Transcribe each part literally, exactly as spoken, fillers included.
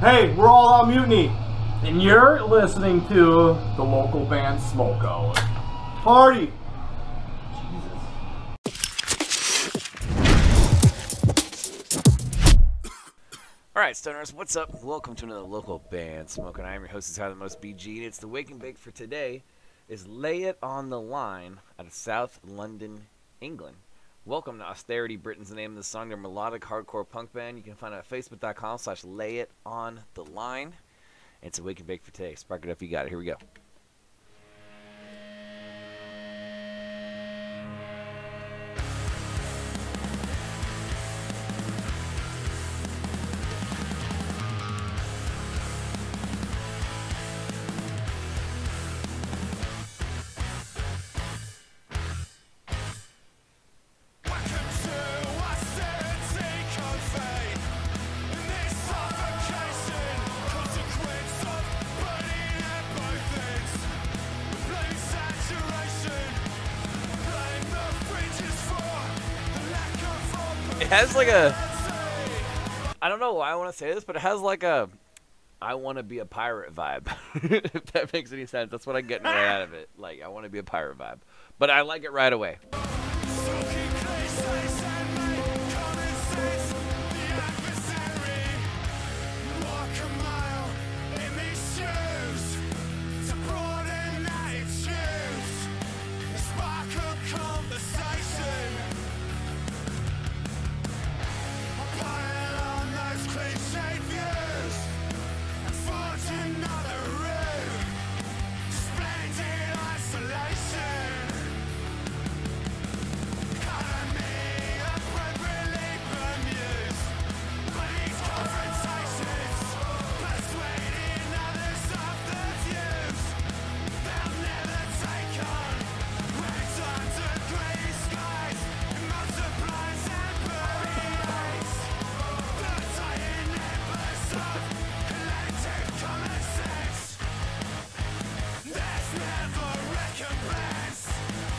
Hey, we're all on mutiny, and you're listening to the local band Smoko. Party! Jesus. Alright, stoners, what's up? Welcome to another local band Smoko. I am your host, it's How the Most B G, and it's the Wake and Bake for today is Lay It On the Line out of South London, England. Welcome to Austerity Britain's the name of the song. They're a melodic hardcore punk band. You can find it at facebook.com slash lay it on the line. It's a wake and bake for today. Spark it up, you got it. Here we go. It has like a, I don't know why I want to say this, but it has like a, I want to be a pirate vibe. If that makes any sense, that's what I'm getting right out of it. Like, I want to be a pirate vibe, but I like it right away.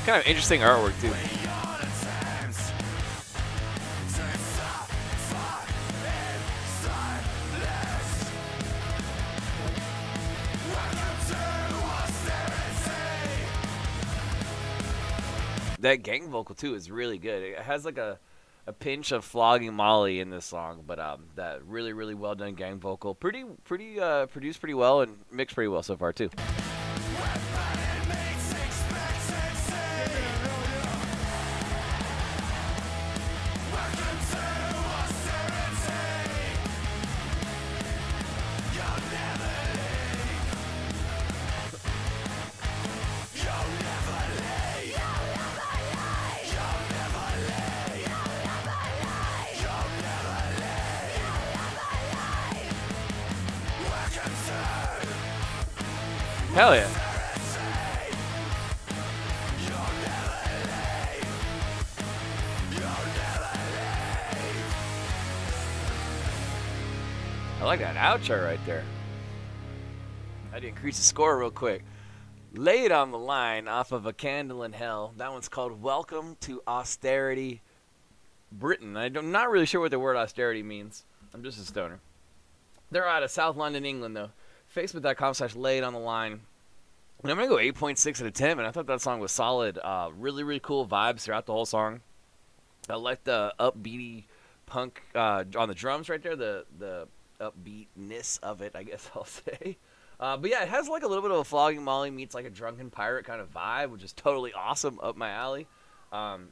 Kind of interesting artwork too. That gang vocal too is really good. It has like a, a pinch of Flogging Molly in this song, but um, that really really well done gang vocal, pretty pretty uh, produced pretty well and mixed pretty well so far too. Hell yeah. I like that outro right there. I had to increase the score real quick. Lay It On The Line off of A Candle in Hell. That one's called Welcome to Austerity Britain. I'm not really sure what the word austerity means. I'm just a stoner. They're out of South London, England though. Facebook.com slash lay it on the line. And I'm going to go eight point six out of ten, and I thought that song was solid. Uh, really, really cool vibes throughout the whole song. I like the upbeaty punk uh, on the drums right there, the, the upbeatness of it, I guess I'll say. Uh, but yeah, it has like a little bit of a Flogging Molly meets like a drunken pirate kind of vibe, which is totally awesome, up my alley. Um,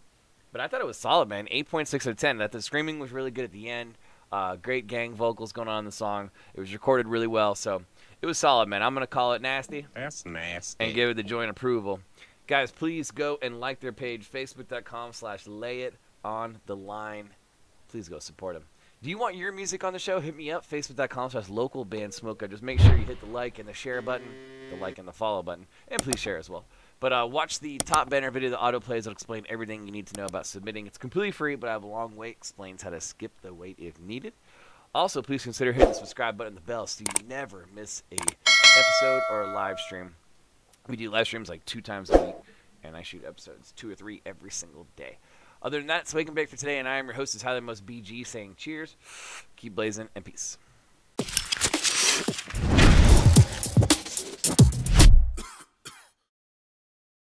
but I thought it was solid, man. eight point six out of ten. That the screaming was really good at the end. Uh, great gang vocals going on in the song. It was recorded really well, so it was solid, man. I'm going to call it nasty. That's nasty. And give it the joint approval. Guys, please go and like their page, facebook.com slash lay it on the line. Please go support them. Do you want your music on the show? Hit me up, facebook.com slash local band smoker. Just make sure you hit the like and the share button, the like and the follow button, and please share as well. But uh, watch the top banner video that autoplays. It'll explain everything you need to know about submitting. It's completely free, but I have a long wait. Explains how to skip the wait if needed. Also, please consider hitting the subscribe button and the bell so you never miss a episode or a live stream. We do live streams like two times a week, and I shoot episodes two or three every single day. Other than that, it's Wake and Bake for today, and I am your host, Tyler Most B G, saying cheers, keep blazing, and peace.